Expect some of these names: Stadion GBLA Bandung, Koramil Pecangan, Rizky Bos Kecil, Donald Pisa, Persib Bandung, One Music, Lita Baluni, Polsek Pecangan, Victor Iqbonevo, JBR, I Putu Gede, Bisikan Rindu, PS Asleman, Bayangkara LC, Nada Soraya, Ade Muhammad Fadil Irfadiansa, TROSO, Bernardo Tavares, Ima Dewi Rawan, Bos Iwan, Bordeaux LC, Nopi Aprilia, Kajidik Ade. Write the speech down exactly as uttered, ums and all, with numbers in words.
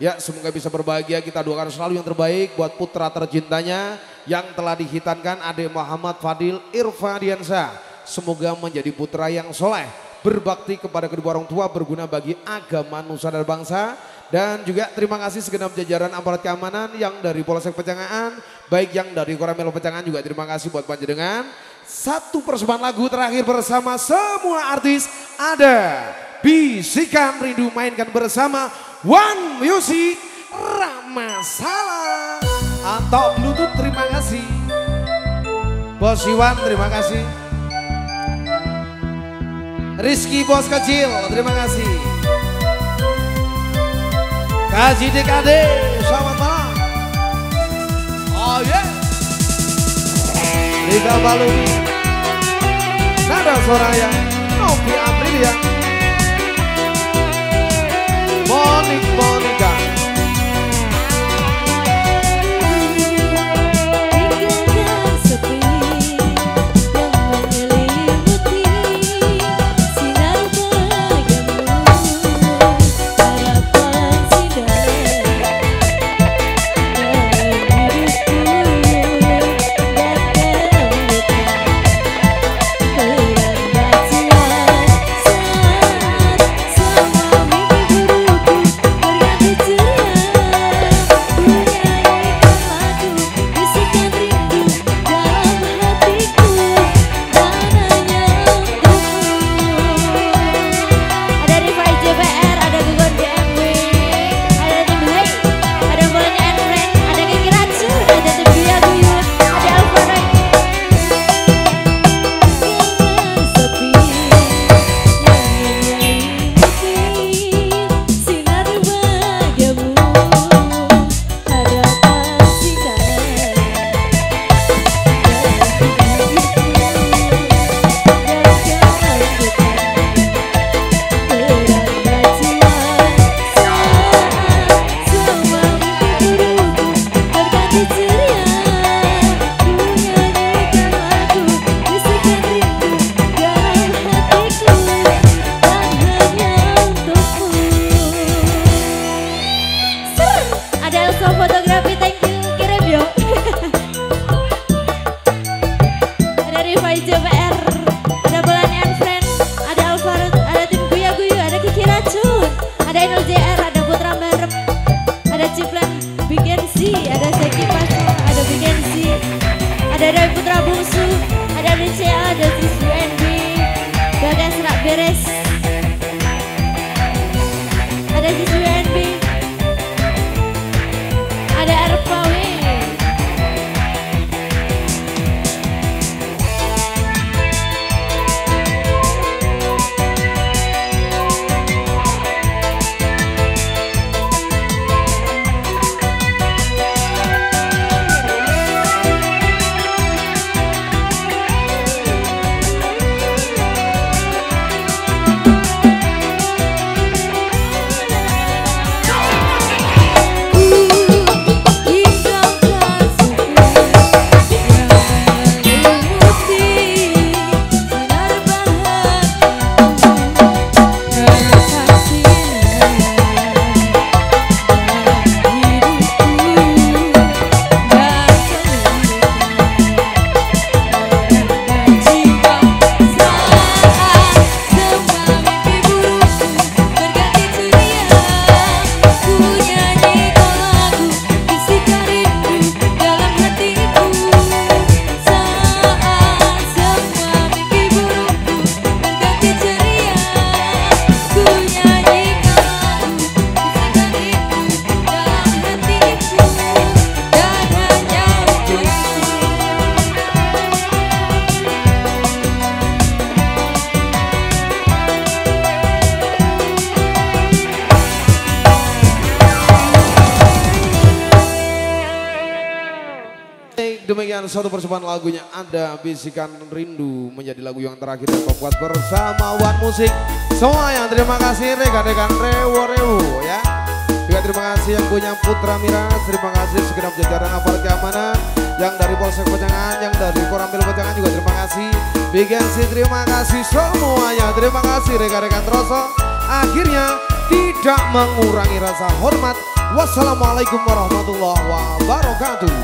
Ya, semoga bisa berbahagia, kita doakan selalu yang terbaik buat putra tercintanya yang telah dihitankan Ade Muhammad Fadil Irfadiansa. Semoga menjadi putra yang soleh, berbakti kepada kedua orang tua, berguna bagi agama, nusa dan bangsa. Dan juga terima kasih segenap jajaran aparat keamanan yang dari Polsek Pecangan, baik yang dari Koramil Pecangan, juga terima kasih buat panjenengan. Satu persembahan lagu terakhir bersama semua artis ada Bisikan Rindu, mainkan bersama One Music, Ramasalah atau Bluetooth. Terima kasih Bos Iwan, terima kasih Rizky Bos Kecil, terima kasih Kajidik Ade, selamat malam. Oh yeah, Lita Baluni, Nada Soraya, Nopi Aprilia, Morning, morning, guys. J B R, ada gugur D M W, ada tim Hai, ada Bolen Enren, ada Kiki Ratsu, ada tim Bia Guyut, ada Alfa Rai. Sepi, nyanyi-nyanyi putih, sinar bahagiamu, harapan sinar. J B R, ada Bolan and Friends, ada Alvaro, ada tim Guya Guyu, ada Kiki Racun, ada Inul J R, ada Putra Barep, ada Ciplan Bigensi, ada Zeki Paso, ada Bigensi, ada Dewi Putra Bungsu, ada B C A, ada Tris U N B, Bagas Rak Beres, ada Tris U N B, ada Erpawi. Demikian satu persembahan lagunya ada Bisikan Rindu, menjadi lagu yang terakhir dan membuat bersama One Music. Semua yang terima kasih rekan-rekan rewo-rewo ya. Juga terima kasih yang punya Putra Miras, terima kasih segenap jajaran aparat keamanan yang dari Polsek Pecangan, yang dari Koramil Pecangan juga terima kasih. Bigensi terima kasih semuanya, terima kasih rekan-rekan Troso. Akhirnya tidak mengurangi rasa hormat. Wassalamualaikum warahmatullahi wabarakatuh.